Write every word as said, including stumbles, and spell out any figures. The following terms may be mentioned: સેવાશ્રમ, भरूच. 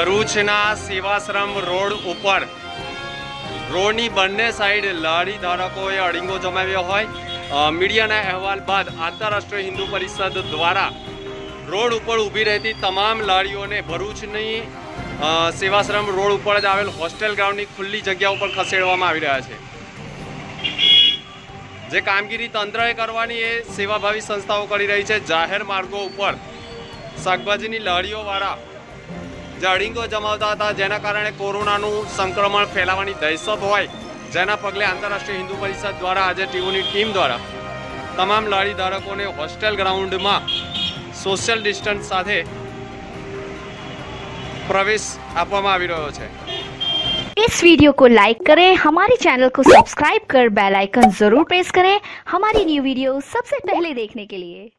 भरूचना Sevashram road उपर रोडनी बंने side लारी धारकोए अड़ींगो जमाव्यो होय। मीडियाना अहेवाल बाद आंतरराष्ट्रीय हिंदू परिषद द्वारा रोड उपर ऊभी रहती तमाम लारीओने भरूचनी सेवाश्रम रोड उपर ज आवेल होस्टेल ग्राउंडनी खुल्ली जग्या उपर खसेड़वामां आवी रह्या छे। जे कामगीरी तंत्रए करवानी ए सेवाभावी संस्थाओं करी रही है। जाहेर मार्गों पर शाकभाजीनी लारीओवाळा अड़ींगो जमावता था, जेना कारणे कोरोनानु संक्रमण फैलावानी दहशत होय, जेना पगले आंतरराष्ट्रीय हिंदू परिषद द्वारा आज टीओनी टीम द्वारा तमाम लारी धारकोने होस्टेल ग्राउंड में सोशल डिस्टन्स साथे प्रवेश आपवामां आवी रह्यो छे। इस वीडियो को लाइक करें, हमारे चैनल को सब्सक्राइब कर बेल आइकन जरूर प्रेस करें हमारी न्यू वीडियो सबसे पहले देखने के लिए।